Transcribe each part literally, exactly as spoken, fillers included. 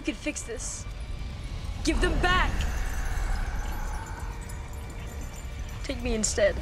You can fix this. Give them back! Take me instead.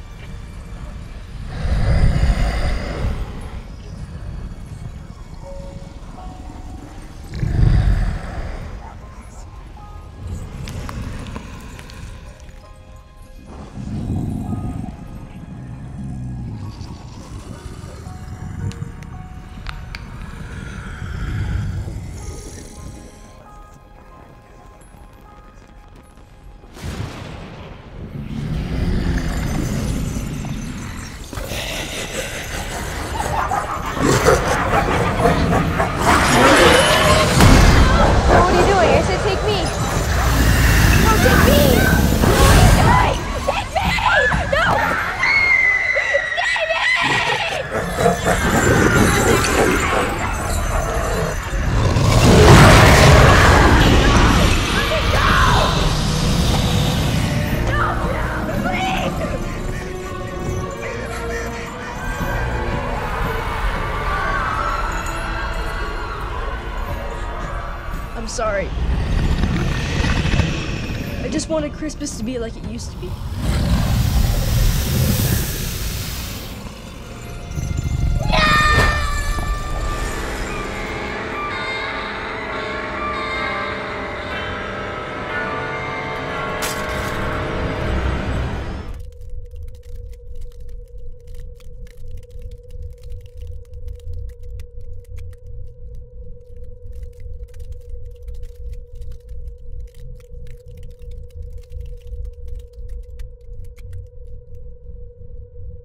Sorry. I just wanted Christmas to be like it used to be.